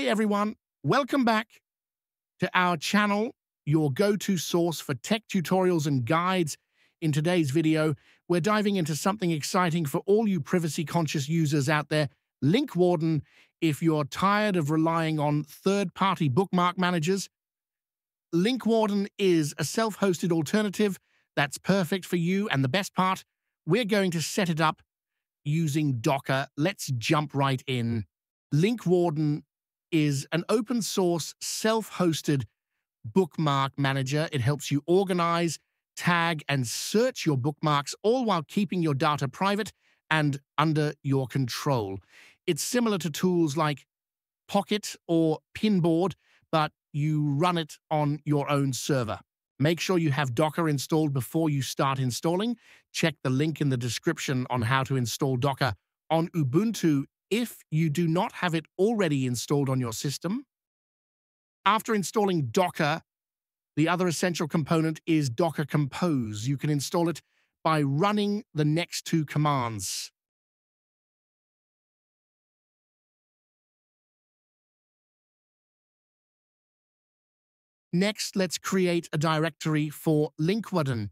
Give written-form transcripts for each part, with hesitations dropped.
Hey everyone, welcome back to our channel, your go-to source for tech tutorials and guides. In today's video, we're diving into something exciting for all you privacy-conscious users out there, Linkwarden. If you're tired of relying on third-party bookmark managers, Linkwarden is a self-hosted alternative that's perfect for you, and the best part, we're going to set it up using Docker. Let's jump right in. Linkwarden is an open-source, self-hosted bookmark manager. It helps you organize, tag, and search your bookmarks, all while keeping your data private and under your control. It's similar to tools like Pocket or Pinboard, but you run it on your own server. Make sure you have Docker installed before you start installing. Check the link in the description on how to install Docker on Ubuntu if you do not have it already installed on your system. After installing Docker, the other essential component is Docker Compose. You can install it by running the next two commands. Next, let's create a directory for Linkwarden.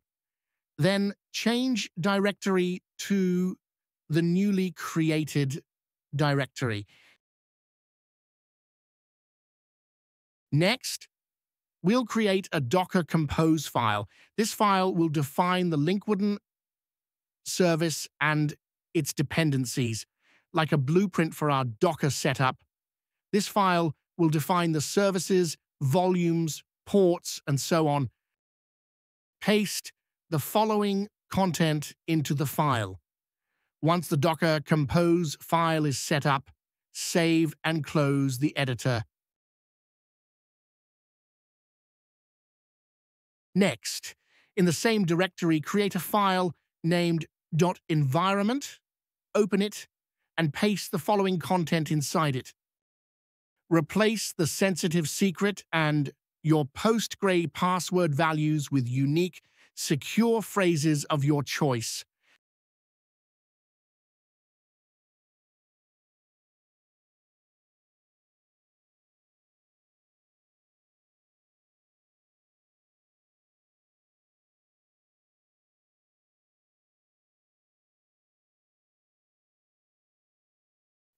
Then change directory to the newly created directory. Next, we'll create a Docker Compose file. This file will define the Linkwarden service and its dependencies, like a blueprint for our Docker setup. This file will define the services, volumes, ports, and so on. Paste the following content into the file. Once the Docker Compose file is set up, save and close the editor. Next, in the same directory, create a file named .environment, open it, and paste the following content inside it. Replace the sensitive secret and your PostgreSQL password values with unique, secure phrases of your choice.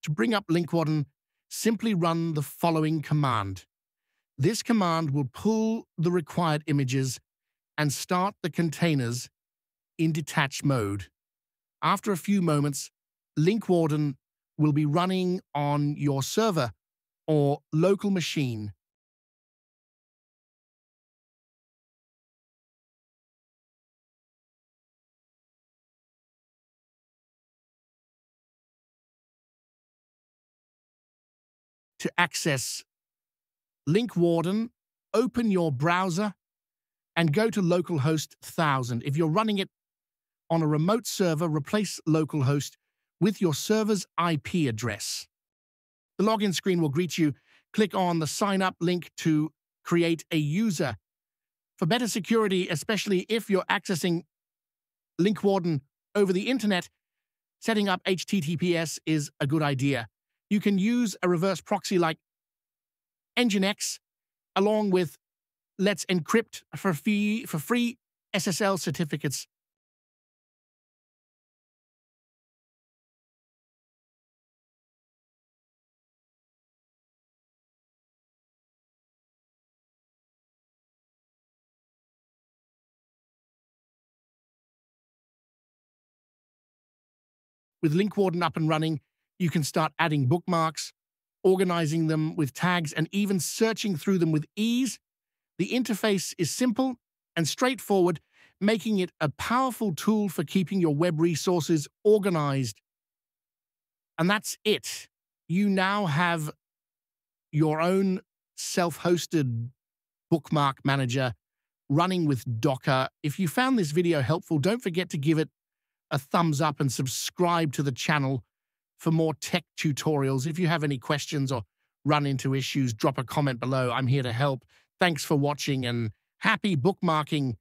To bring up Linkwarden, simply run the following command. This command will pull the required images and start the containers in detach mode. After a few moments, Linkwarden will be running on your server or local machine. To access Linkwarden, open your browser and go to localhost 1000. If you're running it on a remote server, replace localhost with your server's IP address. The login screen will greet you. Click on the sign up link to create a user. For better security, especially if you're accessing Linkwarden over the internet, setting up HTTPS is a good idea. You can use a reverse proxy like NGINX, along with Let's Encrypt for free SSL certificates. With Linkwarden up and running, you can start adding bookmarks, organizing them with tags, and even searching through them with ease. The interface is simple and straightforward, making it a powerful tool for keeping your web resources organized. And that's it. You now have your own self-hosted bookmark manager running with Docker. If you found this video helpful, don't forget to give it a thumbs up and subscribe to the channel for more tech tutorials. If you have any questions or run into issues, drop a comment below. I'm here to help. Thanks for watching and happy bookmarking.